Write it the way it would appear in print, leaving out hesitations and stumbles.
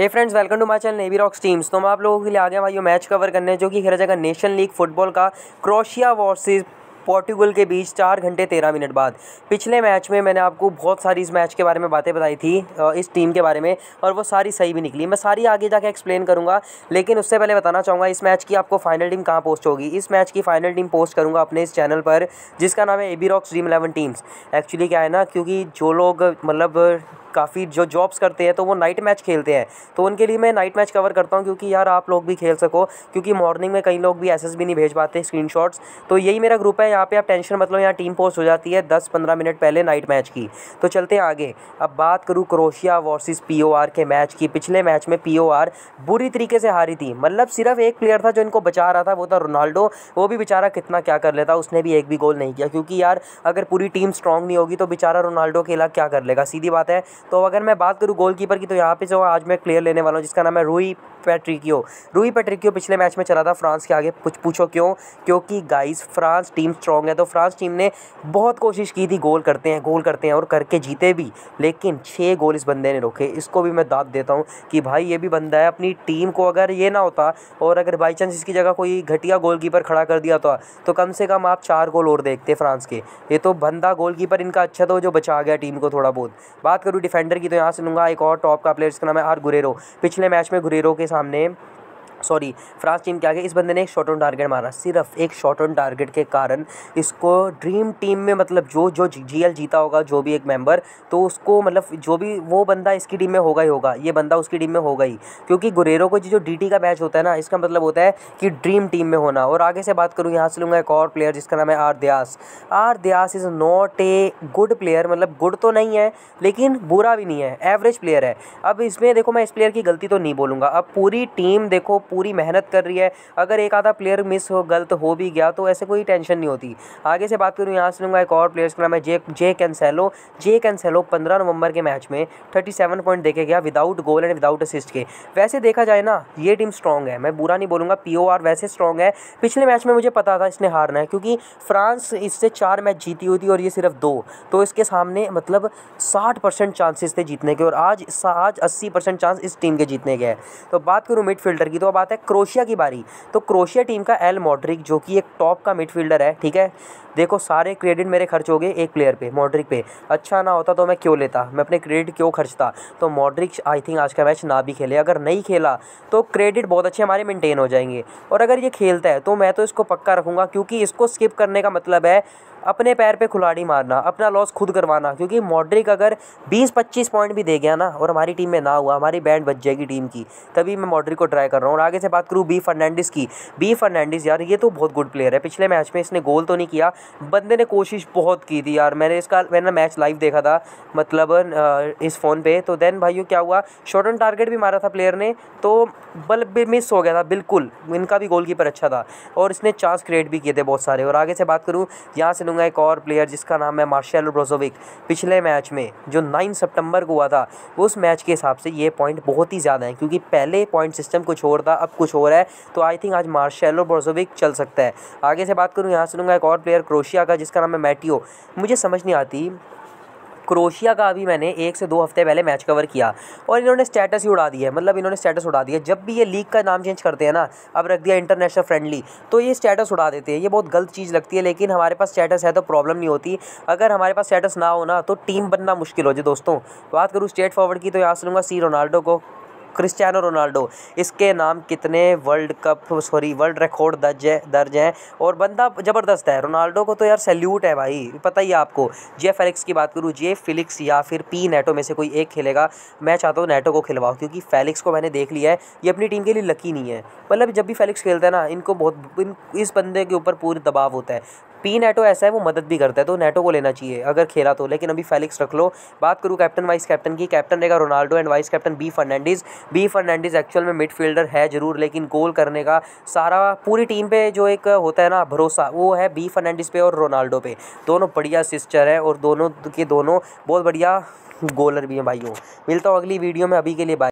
Hey friends, welcome to my channel एबीरॉक्स teams. तो हम आप लोगों के लिए आगे भाइयों मैच कवर करने हैं जो कि खेला जाएगा नेशन लीग फुटबॉल का क्रोएशिया वर्सेस पोर्टुगल के बीच 4 घंटे 13 मिनट बाद। पिछले मैच में मैंने आपको बहुत सारी इस मैच के बारे में बातें बताई थी, इस टीम के बारे में, और वो सारी सही भी निकली। मैं सारी आगे जाके एक्सप्लेन करूँगा, लेकिन उससे पहले बताना चाहूँगा इस मैच की आपको फाइनल टीम कहाँ पोस्ट होगी। इस मैच की फाइनल टीम पोस्ट करूँगा अपने इस चैनल पर जिसका नाम है एबीरॉक्स ड्रीम11 टीम्स। एक्चुअली क्या है ना, क्योंकि जो लोग मतलब काफ़ी जो जॉब्स करते हैं तो वो नाइट मैच खेलते हैं, तो उनके लिए मैं नाइट मैच कवर करता हूं क्योंकि यार आप लोग भी खेल सको, क्योंकि मॉर्निंग में कई लोग भी एसएसबी नहीं भेज पाते स्क्रीनशॉट्स। तो यही मेरा ग्रुप है, यहाँ पे आप टेंशन मतलब यहाँ टीम पोस्ट हो जाती है 10-15 मिनट पहले नाइट मैच की। तो चलते हैं आगे। अब बात करूँ क्रोएशिया वर्सेस POR के मैच की। पिछले मैच में POR बुरी तरीके से हारी थी, मतलब सिर्फ एक प्लेयर था जो इनको बचा रहा था, वो था रोनाल्डो। वो भी बेचारा कितना क्या कर लेता, उसने भी एक भी गोल नहीं किया, क्योंकि यार अगर पूरी टीम स्ट्रांग नहीं होगी तो बेचारा रोनाल्डो अकेला क्या कर लेगा, सीधी बात है। तो अगर मैं बात करूं गोलकीपर की, तो यहाँ पे जो आज मैं प्लेयर लेने वाला हूँ जिसका नाम है रूई पैट्रिकियो। रूई पैट्रिकियो पिछले मैच में चला था फ्रांस के आगे, पूछो क्यों, क्योंकि गाइस फ्रांस टीम स्ट्रांग है। तो फ्रांस टीम ने बहुत कोशिश की थी, गोल करते हैं और करके जीते भी, लेकिन 6 गोल इस बंदे ने रोके। इसको भी मैं दाद देता हूँ कि भाई ये भी बंदा है अपनी टीम को, अगर ये ना होता और अगर बाई चांस इसकी जगह कोई घटिया गोलकीपर खड़ा कर दिया था तो कम से कम आप 4 गोल और देखते फ्रांस के। ये तो बंदा गोलकीपर इनका अच्छा था जो बचा गया टीम को थोड़ा बहुत। बात करूँ डिफेंडर की, तो यहाँ से लूँगा एक और टॉप का प्लेयर जिसका नाम है आर गुरेरो। पिछले मैच में गुरेरो के सामने फ्रांस टीम के आगे इस बंदे ने एक शॉट ऑन टारगेट मारा। सिर्फ एक शॉट ऑन टारगेट के कारण इसको ड्रीम टीम में मतलब जो GL जीता होगा, जो भी एक मेंबर, तो उसको मतलब जो भी वो बंदा इसकी टीम में होगा ही होगा, ये बंदा उसकी टीम में होगा ही, क्योंकि गुरेरो को जो DT का मैच होता है ना, इसका मतलब होता है कि ड्रीम टीम में होना। और आगे से बात करूँ, यहाँ से लूँगा एक और प्लेयर जिसका नाम है R Dias. R Dias is not a good player, मतलब गुड तो नहीं है लेकिन बुरा भी नहीं है, एवरेज प्लेयर है। अब इसमें देखो मैं इस प्लेयर की गलती तो नहीं बोलूँगा, अब पूरी टीम देखो पूरी मेहनत कर रही है, अगर एक आधा प्लेयर मिस हो गलत हो भी गया तो ऐसे कोई टेंशन नहीं होती। आगे से बात करूँ, यहाँ से लूँगा एक और प्लेयर्स का नाम है जेक एंसेलो। जेक एंसेलो 15 नवंबर के मैच में 37 पॉइंट देखे गया without goal and without assist के। वैसे देखा जाए ना, ये टीम स्ट्रांग है, मैं बुरा नहीं बोलूँगा, POR वैसे स्ट्रांग है। पिछले मैच में मुझे पता था इसने हारना है, क्योंकि फ्रांस इससे 4 मैच जीती हुई थी और ये सिर्फ 2, तो इसके सामने मतलब 60% चांसेस थे जीतने के, और आज 80% चांस इस टीम के जीतने के हैं। तो बात करूँ मिडफील्डर की, तो बात है क्रोएशिया की बारी। तो क्रोएशिया टीम का एल मॉड्रिक जो कि एक टॉप का मिडफील्डर है, ठीक है, देखो सारे क्रेडिट मेरे खर्च हो गए एक प्लेयर पे, मॉड्रिक पे। अच्छा ना होता तो मैं क्यों लेता, मैं अपने क्रेडिट क्यों खर्चता। तो मॉड्रिक आई थिंक आज का मैच ना भी खेले, अगर नहीं खेला तो क्रेडिट बहुत अच्छे हमारे मेंटेन हो जाएंगे, और अगर ये खेलता है तो मैं तो इसको पक्का रखूँगा, क्योंकि इसको स्किप करने का मतलब है अपने पैर पे खुलाड़ी मारना, अपना लॉस खुद करवाना। क्योंकि मॉड्रिक अगर 20-25 पॉइंट भी दे गया ना और हमारी टीम में ना हुआ, हमारी बैंड बच जाएगी टीम की, तभी मैं मॉड्रिक को ट्राई कर रहा हूँ। और आगे से बात करूँ बी फर्नांडिस यार ये तो बहुत गुड प्लेयर है। पिछले मैच में इसने गोल तो नहीं किया, बंदे ने कोशिश बहुत की थी यार, मैंने मैच लाइव देखा था मतलब इस फ़ोन पर। तो देन भाइयों क्या हुआ, शॉट ऑन टारगेट भी मारा था प्लेयर ने, तो बल्ब भी मिस हो गया था बिल्कुल, इनका भी गोलकीपर अच्छा था और इसने चांस क्रिएट भी किए थे बहुत सारे। और आगे से बात करूँ, यहाँ से एक और प्लेयर जिसका नाम है मार्सेलो ब्रोजोविच। पिछले मैच में जो 9 सितंबर को हुआ था उस मैच के हिसाब से ये पॉइंट बहुत ही ज़्यादा है, क्योंकि पहले पॉइंट सिस्टम कुछ और था, अब कुछ और है। तो आई थिंक आज मार्सेलो ब्रोजोविच चल सकता है। आगे से बात करूँ, यहाँ से लूँगा एक और प्लेयर क्रोएशिया का जिसका नाम है मैटियो। मुझे समझ नहीं आती, क्रोएशिया का अभी मैंने 1 से 2 हफ्ते पहले मैच कवर किया और इन्होंने स्टेटस ही उड़ा दिया है, मतलब इन्होंने स्टेटस उड़ा दिया। जब भी ये लीग का नाम चेंज करते हैं ना, अब रख दिया इंटरनेशनल फ्रेंडली, तो ये स्टेटस उड़ा देते हैं, ये बहुत गलत चीज़ लगती है। लेकिन हमारे पास स्टेटस है तो प्रॉब्लम नहीं होती, अगर हमारे पास स्टेटस ना हो ना तो टीम बनना मुश्किल हो जाए दोस्तों। बात करूँ स्ट्रेट फॉरवर्ड की, तो यहाँ से लूँगा रोनाल्डो को, क्रिस्टियानो रोनाल्डो। इसके नाम कितने वर्ल्ड रिकॉर्ड दर्ज हैं और बंदा ज़बरदस्त है। रोनाल्डो को तो यार सैल्यूट है भाई, पता ही है आपको। जे फेलिक्स की बात करूँ, जे फेलिक्स या फिर पी नेटो में से कोई एक खेलेगा, मैं चाहता हूँ नेटो को खिलवाओ, क्योंकि फेलिक्स को मैंने देख लिया है, ये अपनी टीम के लिए लकी नहीं है। मतलब जब भी फेलिक्स खेलता है ना, इनको बहुत इस बंदे के ऊपर पूरा दबाव होता है। पी नेटो ऐसा है, वो मदद भी करता है, तो नेटो को लेना चाहिए अगर खेला तो, लेकिन अभी फेलिक्स रख लो। बात करूँ कैप्टन वाइस कैप्टन की, कैप्टन रहेगा Ronaldo and vice captain B Fernandes. Actual में मिडफील्डर है ज़रूर, लेकिन गोल करने का सारा पूरी टीम पे जो एक होता है ना भरोसा, वो है बी फर्नांडिस पे और रोनाल्डो पे। दोनों बढ़िया असिस्टर हैं और दोनों के दोनों बहुत बढ़िया गोलर भी हैं भाइयों। मिलता हूँ अगली वीडियो में, अभी के लिए बाय।